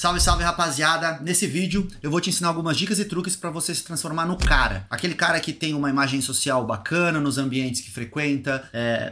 Salve, salve, rapaziada! Nesse vídeo eu vou te ensinar algumas dicas e truques para você se transformar no cara. Aquele cara que tem uma imagem social bacana nos ambientes que frequenta,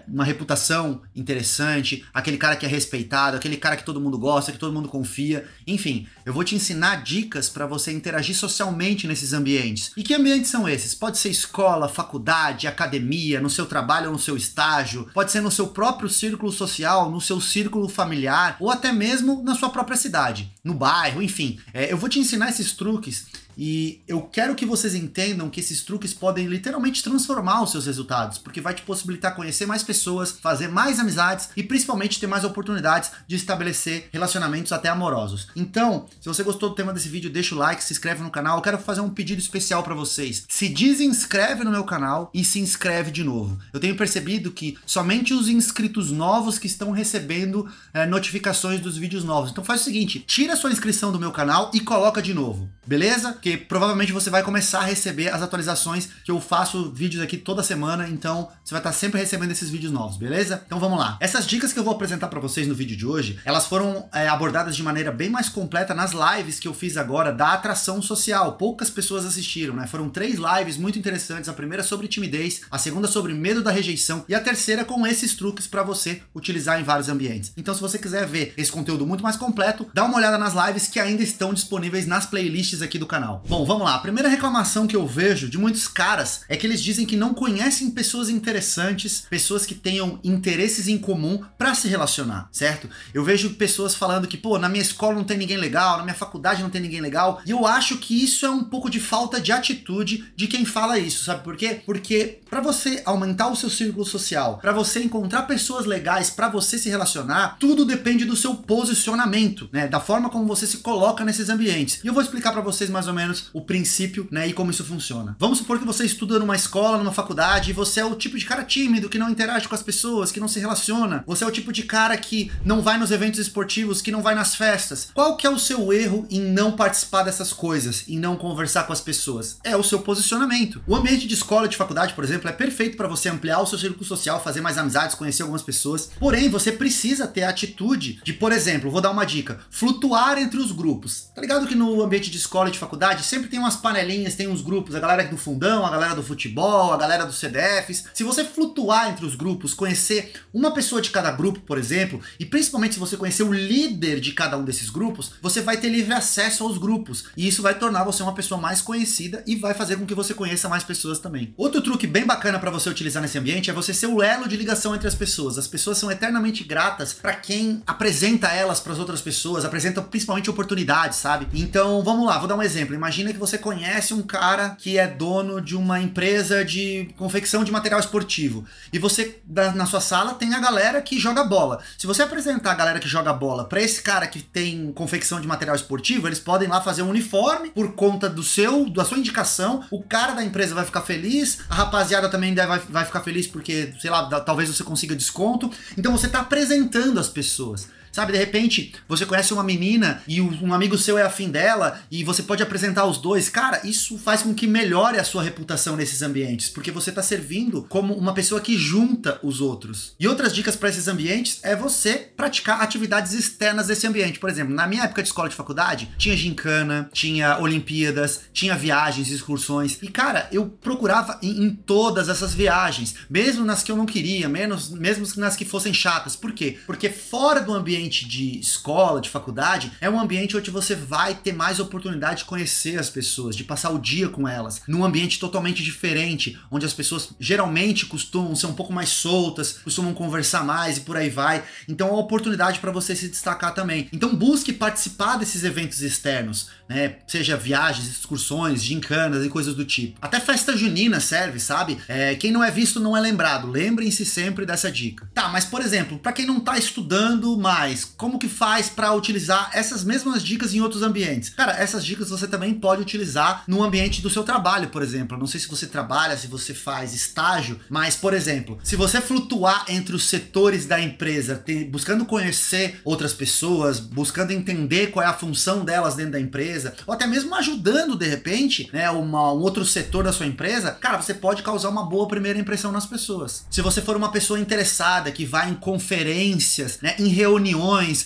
uma reputação interessante, aquele cara que é respeitado, aquele cara que todo mundo gosta, que todo mundo confia. Enfim, eu vou te ensinar dicas para você interagir socialmente nesses ambientes. E que ambientes são esses? Pode ser escola, faculdade, academia, no seu trabalho, no seu estágio, pode ser no seu próprio círculo social, no seu círculo familiar ou até mesmo na sua própria cidade. No bairro, enfim. Eu vou te ensinar esses truques e eu quero que vocês entendam que esses truques podem literalmente transformar os seus resultados, porque vai te possibilitar conhecer mais pessoas, fazer mais amizades e principalmente ter mais oportunidades de estabelecer relacionamentos até amorosos. Então, se você gostou do tema desse vídeo, deixa o like, se inscreve no canal. Eu quero fazer um pedido especial para vocês. Se desinscreve no meu canal e se inscreve de novo. Eu tenho percebido que somente os inscritos novos que estão recebendo notificações dos vídeos novos. Então faz o seguinte, tira a sua inscrição do meu canal e coloca de novo, beleza? Que provavelmente você vai começar a receber as atualizações, que eu faço vídeos aqui toda semana, então você vai estar sempre recebendo esses vídeos novos, beleza? Então vamos lá. Essas dicas que eu vou apresentar para vocês no vídeo de hoje, elas foram abordadas de maneira bem mais completa nas lives que eu fiz agora da atração social. Poucas pessoas assistiram, né? Foram 3 lives muito interessantes, a primeira sobre timidez, a segunda sobre medo da rejeição e a terceira com esses truques para você utilizar em vários ambientes. Então se você quiser ver esse conteúdo muito mais completo, dá uma olhada nas lives que ainda estão disponíveis nas playlists aqui do canal. Bom, vamos lá. A primeira reclamação que eu vejo de muitos caras é que eles dizem que não conhecem pessoas interessantes, pessoas que tenham interesses em comum pra se relacionar, certo? Eu vejo pessoas falando que, pô, na minha escola não tem ninguém legal, na minha faculdade não tem ninguém legal, e eu acho que isso é um pouco de falta de atitude de quem fala isso, sabe por quê? Porque pra você aumentar o seu círculo social, pra você encontrar pessoas legais, pra você se relacionar, tudo depende do seu posicionamento, né? Da forma como você se coloca nesses ambientes. E eu vou explicar pra vocês mais ou menos o princípio, né, e como isso funciona. Vamos supor que você estuda numa escola, numa faculdade, e você é o tipo de cara tímido, que não interage com as pessoas, que não se relaciona. Você é o tipo de cara que não vai nos eventos esportivos, que não vai nas festas. Qual que é o seu erro em não participar dessas coisas, em não conversar com as pessoas? É o seu posicionamento. O ambiente de escola, de faculdade, por exemplo, é perfeito para você ampliar o seu círculo social, fazer mais amizades, conhecer algumas pessoas. Porém, você precisa ter a atitude de, por exemplo, vou dar uma dica, flutuar entre os grupos. Tá ligado que no ambiente de escola e de faculdade sempre tem umas panelinhas, tem uns grupos, a galera do fundão, a galera do futebol, a galera dos CDFs. Se você flutuar entre os grupos, conhecer uma pessoa de cada grupo, por exemplo, e principalmente se você conhecer o líder de cada um desses grupos, você vai ter livre acesso aos grupos, e isso vai tornar você uma pessoa mais conhecida e vai fazer com que você conheça mais pessoas também. Outro truque bem bacana para você utilizar nesse ambiente é você ser o elo de ligação entre as pessoas. As pessoas são eternamente gratas para quem apresenta elas para as outras pessoas, apresenta principalmente oportunidades, sabe? Então vamos lá, vou dar um exemplo. Imagina que você conhece um cara que é dono de uma empresa de confecção de material esportivo e você, na sua sala, tem a galera que joga bola. Se você apresentar a galera que joga bola pra esse cara que tem confecção de material esportivo, eles podem lá fazer um uniforme por conta do da sua indicação. O cara da empresa vai ficar feliz, a rapaziada também vai ficar feliz porque, sei lá, talvez você consiga desconto. Então você tá apresentando as pessoas. Sabe, de repente, você conhece uma menina e um amigo seu é afim dela e você pode apresentar os dois. Cara, isso faz com que melhore a sua reputação nesses ambientes, porque você tá servindo como uma pessoa que junta os outros. E outras dicas para esses ambientes é você praticar atividades externas desse ambiente. Por exemplo, na minha época de escola de faculdade, tinha gincana, tinha Olimpíadas, tinha viagens, excursões. E, cara, eu procurava em todas essas viagens, mesmo nas que eu não queria, mesmo nas que fossem chatas. Por quê? Porque fora do ambiente de escola, de faculdade, é um ambiente onde você vai ter mais oportunidade de conhecer as pessoas, de passar o dia com elas, num ambiente totalmente diferente, onde as pessoas geralmente costumam ser um pouco mais soltas, costumam conversar mais e por aí vai. Então é uma oportunidade para você se destacar também. Então busque participar desses eventos externos, né? Seja viagens, excursões, gincanas e coisas do tipo. Até festa junina serve, sabe? Quem não é visto não é lembrado. Lembrem-se sempre dessa dica. Tá, mas por exemplo, para quem não tá estudando mais, como que faz para utilizar essas mesmas dicas em outros ambientes? Cara, essas dicas você também pode utilizar no ambiente do seu trabalho, por exemplo. Eu não sei se você trabalha, se você faz estágio, mas, por exemplo, se você flutuar entre os setores da empresa, buscando conhecer outras pessoas, buscando entender qual é a função delas dentro da empresa, ou até mesmo ajudando, de repente, né, um outro setor da sua empresa, cara, você pode causar uma boa primeira impressão nas pessoas. Se você for uma pessoa interessada, que vai em conferências, né, em reuniões,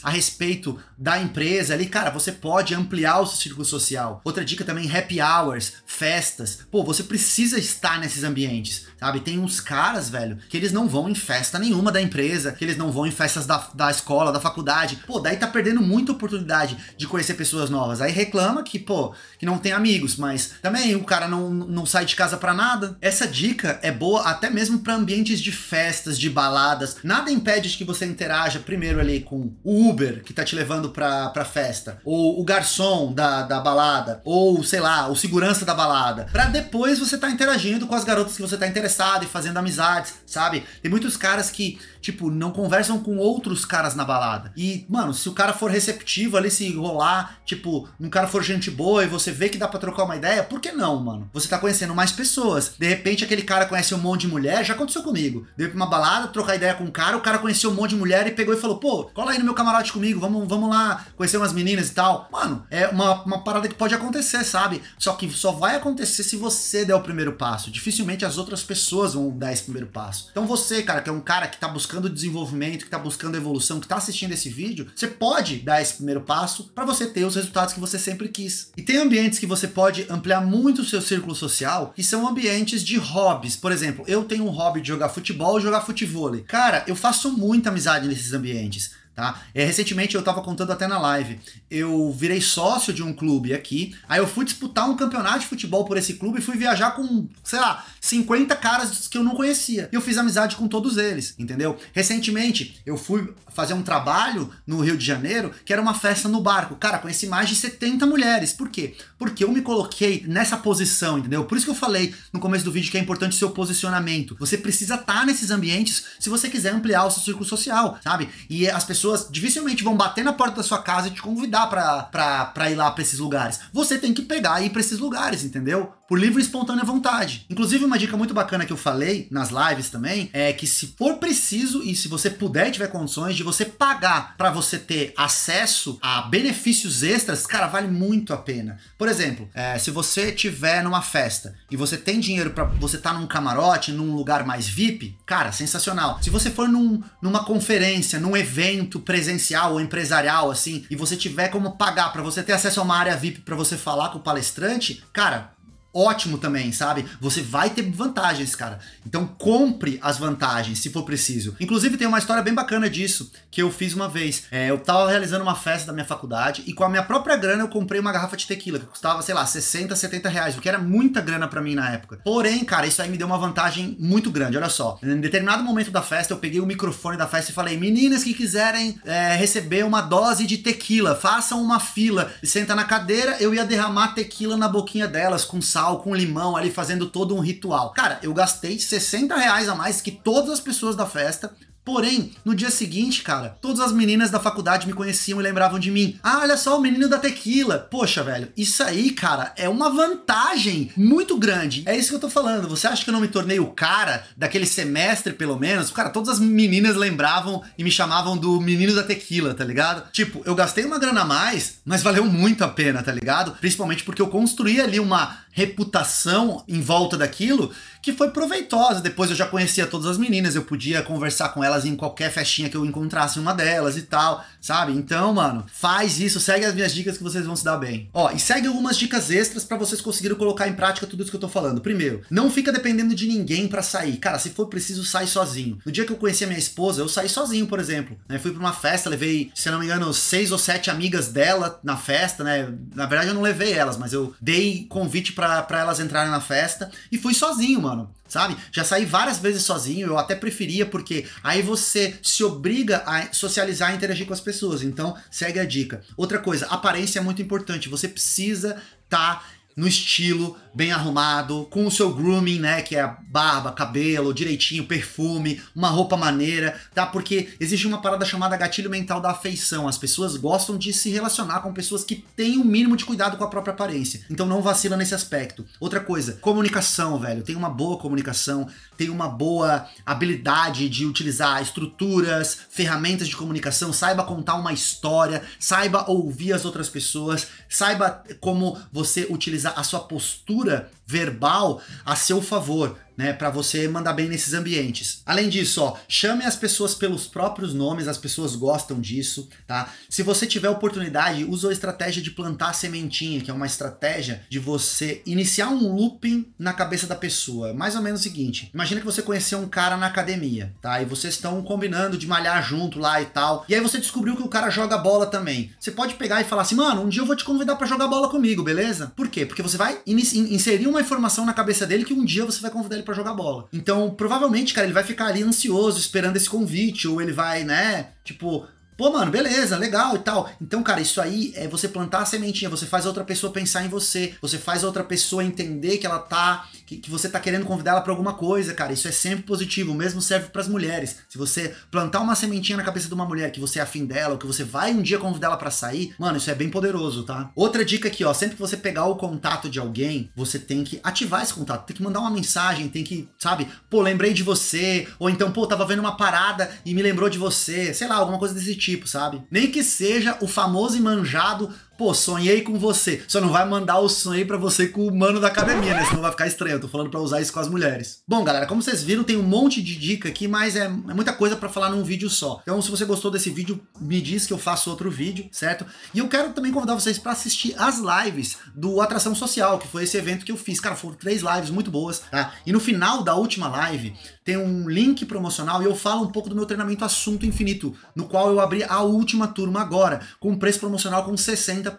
a respeito da empresa ali, cara, você pode ampliar o seu círculo social. Outra dica também, happy hours, festas. Pô, você precisa estar nesses ambientes, sabe? Tem uns caras, velho, que eles não vão em festa nenhuma da empresa, que eles não vão em festas da escola, da faculdade. Pô, daí tá perdendo muita oportunidade de conhecer pessoas novas. Aí reclama que, pô, que não tem amigos, mas também o cara não sai de casa pra nada. Essa dica é boa até mesmo pra ambientes de festas, de baladas. Nada impede de que você interaja primeiro ali com o Uber, que tá te levando pra festa, ou o garçom da balada, ou sei lá, o segurança da balada, pra depois você tá interagindo com as garotas que você tá interessado e fazendo amizades, sabe? Tem muitos caras que, tipo, não conversam com outros caras na balada, e, mano, se o cara for receptivo ali, se rolar, tipo, um cara for gente boa e você vê que dá pra trocar uma ideia, por que não, mano? Você tá conhecendo mais pessoas, de repente aquele cara conhece um monte de mulher, já aconteceu comigo, deu pra uma balada, trocar ideia com um cara, o cara conheceu um monte de mulher e pegou e falou, pô, cola aí no meu camarote comigo, vamos lá conhecer umas meninas e tal. Mano, é uma parada que pode acontecer, sabe? Só que só vai acontecer se você der o primeiro passo. Dificilmente as outras pessoas vão dar esse primeiro passo. Então você, cara, que é um cara que tá buscando desenvolvimento, que tá buscando evolução, que tá assistindo esse vídeo, você pode dar esse primeiro passo pra você ter os resultados que você sempre quis. E tem ambientes que você pode ampliar muito o seu círculo social, que são ambientes de hobbies. Por exemplo, eu tenho um hobby de jogar futebol e jogar futevôlei. Cara, eu faço muita amizade nesses ambientes. Tá? Recentemente eu tava contando até na live, eu virei sócio de um clube aqui, aí eu fui disputar um campeonato de futebol por esse clube e fui viajar com, sei lá, 50 caras que eu não conhecia, e eu fiz amizade com todos eles, entendeu? Recentemente eu fui fazer um trabalho no Rio de Janeiro, que era uma festa no barco, cara, conheci mais de 70 mulheres, por quê? Porque eu me coloquei nessa posição, entendeu? Por isso que eu falei no começo do vídeo que é importante o seu posicionamento, você precisa estar nesses ambientes se você quiser ampliar o seu círculo social, sabe? E as pessoas dificilmente vão bater na porta da sua casa e te convidar pra ir lá pra esses lugares. Você tem que pegar e ir pra esses lugares, entendeu? Por livre e espontânea vontade. Inclusive, uma dica muito bacana que eu falei nas lives também, é que se for preciso e se você puder e tiver condições de você pagar pra você ter acesso a benefícios extras, cara, vale muito a pena. Por exemplo, se você tiver numa festa e você tem dinheiro pra você tá num camarote, num lugar mais VIP, cara, sensacional. Se você for numa conferência, num evento presencial ou empresarial, assim, e você tiver como pagar pra você ter acesso a uma área VIP pra você falar com o palestrante, cara, ótimo também, sabe? Você vai ter vantagens, cara. Então compre as vantagens, se for preciso. Inclusive tem uma história bem bacana disso, que eu fiz uma vez. Eu tava realizando uma festa da minha faculdade e com a minha própria grana eu comprei uma garrafa de tequila, que custava, sei lá, 60, 70 reais, o que era muita grana pra mim na época. Porém, cara, isso aí me deu uma vantagem muito grande, olha só. Em determinado momento da festa, eu peguei o microfone da festa e falei, meninas que quiserem receber uma dose de tequila, façam uma fila e senta na cadeira, eu ia derramar tequila na boquinha delas, com sal, com limão ali, fazendo todo um ritual. Cara, eu gastei 60 reais a mais que todas as pessoas da festa. Porém, no dia seguinte, cara, todas as meninas da faculdade me conheciam e lembravam de mim. Ah, olha só, o menino da tequila. Poxa, velho, isso aí, cara, é uma vantagem muito grande. É isso que eu tô falando. Você acha que eu não me tornei o cara daquele semestre, pelo menos? Cara, todas as meninas lembravam e me chamavam do menino da tequila, tá ligado? Tipo, eu gastei uma grana a mais, mas valeu muito a pena, tá ligado? Principalmente porque eu construí ali uma reputação em volta daquilo que foi proveitosa. Depois eu já conhecia todas as meninas, eu podia conversar com elas em qualquer festinha que eu encontrasse uma delas e tal, sabe? Então, mano, faz isso, segue as minhas dicas que vocês vão se dar bem. Ó, e segue algumas dicas extras pra vocês conseguirem colocar em prática tudo isso que eu tô falando. Primeiro, não fica dependendo de ninguém pra sair. Cara, se for preciso, sai sozinho. No dia que eu conheci a minha esposa, eu saí sozinho, por exemplo. Eu fui pra uma festa, levei, se eu não me engano, 6 ou 7 amigas dela na festa, né? Na verdade, eu não levei elas, mas eu dei convite pra elas entrarem na festa e fui sozinho, mano. Sabe? Já saí várias vezes sozinho, eu até preferia, porque aí você se obriga a socializar e interagir com as pessoas, então segue a dica. Outra coisa, aparência é muito importante, você precisa estar no estilo, bem arrumado, com o seu grooming, né, que é a barba, cabelo, direitinho, perfume, uma roupa maneira, tá? Porque existe uma parada chamada gatilho mental da afeição, as pessoas gostam de se relacionar com pessoas que têm o mínimo de cuidado com a própria aparência, então não vacila nesse aspecto. Outra coisa, comunicação, velho, tem uma boa comunicação, tem uma boa habilidade de utilizar estruturas, ferramentas de comunicação, saiba contar uma história, saiba ouvir as outras pessoas, saiba como você utilizar a sua postura verbal a seu favor. né, para você mandar bem nesses ambientes. Além disso, ó, chame as pessoas pelos próprios nomes, as pessoas gostam disso, tá? Se você tiver oportunidade, usa a estratégia de plantar a sementinha, que é uma estratégia de você iniciar um looping na cabeça da pessoa. Mais ou menos o seguinte, imagina que você conheceu um cara na academia, tá? E vocês estão combinando de malhar junto lá e tal, e aí você descobriu que o cara joga bola também. Você pode pegar e falar assim, mano, um dia eu vou te convidar pra jogar bola comigo, beleza? Por quê? Porque você vai inserir uma informação na cabeça dele que um dia você vai convidar ele pra jogar bola. Então, provavelmente, cara, ele vai ficar ali ansioso, esperando esse convite, ou ele vai, né, tipo... Pô, mano, beleza, legal e tal. Então, cara, isso aí é você plantar a sementinha, você faz a outra pessoa pensar em você, você faz a outra pessoa entender que ela tá, que você tá querendo convidar ela pra alguma coisa, cara. Isso é sempre positivo, mesmo serve pras mulheres. Se você plantar uma sementinha na cabeça de uma mulher que você é afim dela, ou que você vai um dia convidar ela pra sair, mano, isso é bem poderoso, tá? Outra dica aqui, ó, sempre que você pegar o contato de alguém, você tem que ativar esse contato, tem que mandar uma mensagem, tem que, sabe, pô, lembrei de você, ou então, pô, tava vendo uma parada e me lembrou de você, sei lá, alguma coisa desse tipo. Sabe? Nem que seja o famoso e manjado, pô, sonhei com você. Só não vai mandar o sonho pra você com o mano da academia, né? Senão vai ficar estranho. Eu tô falando pra usar isso com as mulheres. Bom, galera, como vocês viram, tem um monte de dica aqui, mas é muita coisa pra falar num vídeo só. Então, se você gostou desse vídeo, me diz que eu faço outro vídeo, certo? E eu quero também convidar vocês pra assistir as lives do Atração Social, que foi esse evento que eu fiz. Cara, foram 3 lives muito boas, tá? E no final da última live, tem um link promocional e eu falo um pouco do meu treinamento Assunto Infinito, no qual eu abri a última turma agora, com preço promocional com 60%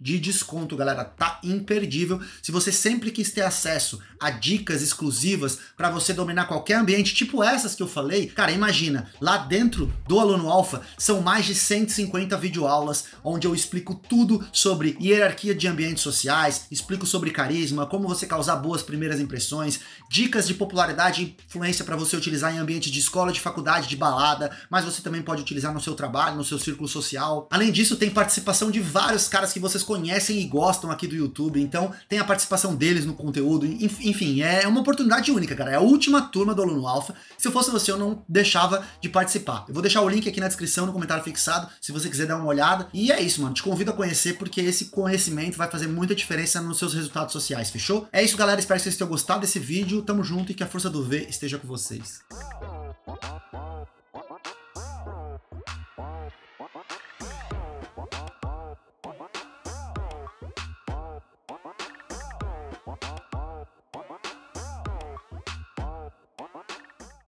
de desconto, galera. Tá imperdível. Se você sempre quis ter acesso a dicas exclusivas para você dominar qualquer ambiente, tipo essas que eu falei, cara, imagina, lá dentro do Aluno Alfa são mais de 150 videoaulas, onde eu explico tudo sobre hierarquia de ambientes sociais, explico sobre carisma, como você causar boas primeiras impressões, dicas de popularidade e influência para você utilizar em ambiente de escola, de faculdade, de balada, mas você também pode utilizar no seu trabalho, no seu círculo social. Além disso, tem participação de vários caras que vocês conhecem e gostam aqui do YouTube, então tem a participação deles no conteúdo, enfim, é uma oportunidade única, cara, é a última turma do Aluno Alfa. Se eu fosse você, eu não deixava de participar. Eu vou deixar o link aqui na descrição, no comentário fixado, se você quiser dar uma olhada. E é isso, mano, te convido a conhecer, porque esse conhecimento vai fazer muita diferença nos seus resultados sociais, fechou? É isso, galera, espero que vocês tenham gostado desse vídeo, tamo junto e que a força do V esteja com vocês.